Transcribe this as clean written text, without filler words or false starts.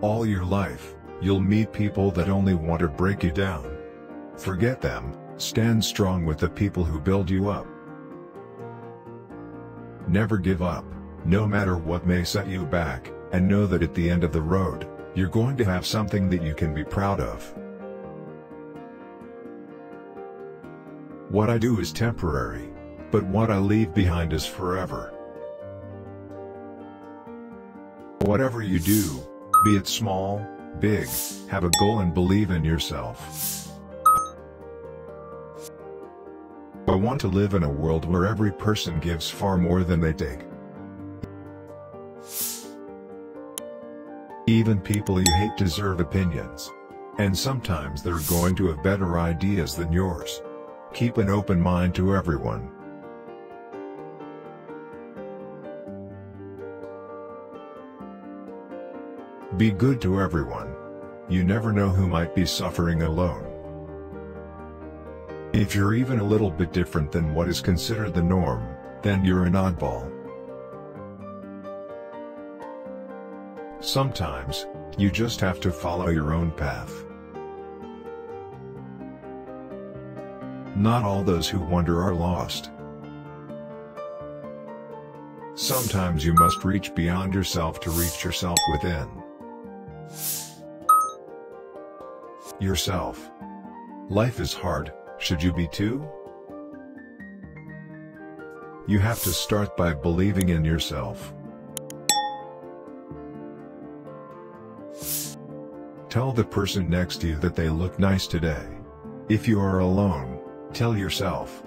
All your life, you'll meet people that only want to break you down. Forget them, stand strong with the people who build you up. Never give up, no matter what may set you back, and know that at the end of the road, you're going to have something that you can be proud of. What I do is temporary, but what I leave behind is forever. Whatever you do, be it small, big, have a goal and believe in yourself. I want to live in a world where every person gives far more than they take. Even people you hate deserve opinions. And sometimes they're going to have better ideas than yours. Keep an open mind to everyone. Be good to everyone. You never know who might be suffering alone. If you're even a little bit different than what is considered the norm, then you're an oddball. Sometimes, you just have to follow your own path. Not all those who wander are lost. Sometimes you must reach beyond yourself to reach yourself within. Yourself. Life is hard, should you be too? You have to start by believing in yourself. Tell the person next to you that they look nice today. If you are alone, tell yourself,